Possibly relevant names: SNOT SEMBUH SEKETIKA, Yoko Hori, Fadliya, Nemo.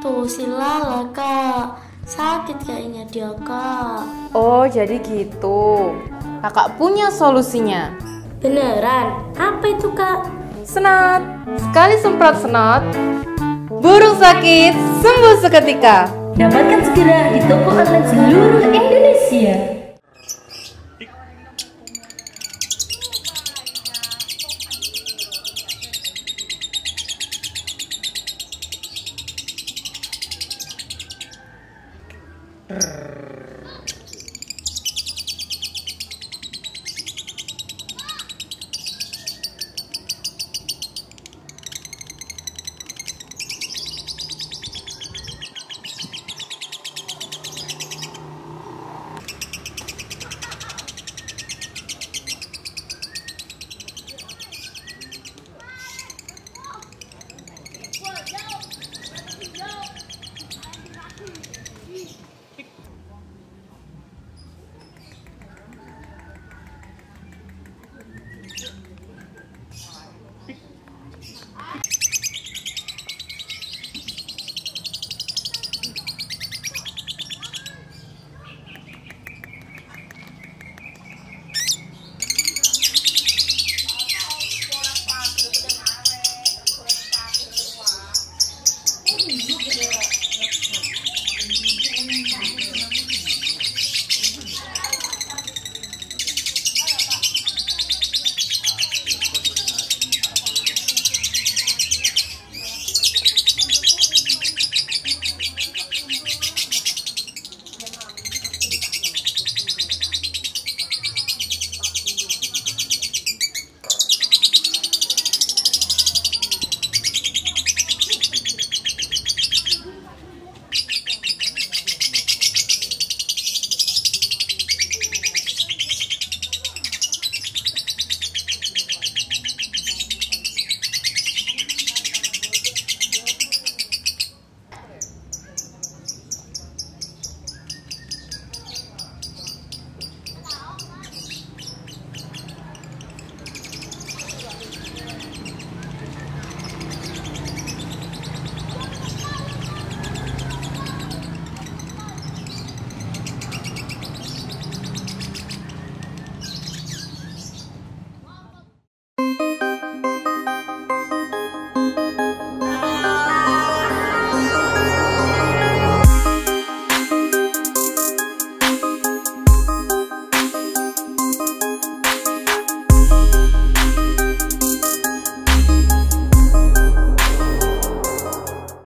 Tuh Sila lah Kak, sakit kayaknya dia Kak. Oh jadi gitu, Kakak punya solusinya. Beneran, apa itu Kak? Snot, sekali semprot snot, burung sakit sembuh seketika. Dapatkan segera di toko online seluruh Indonesia.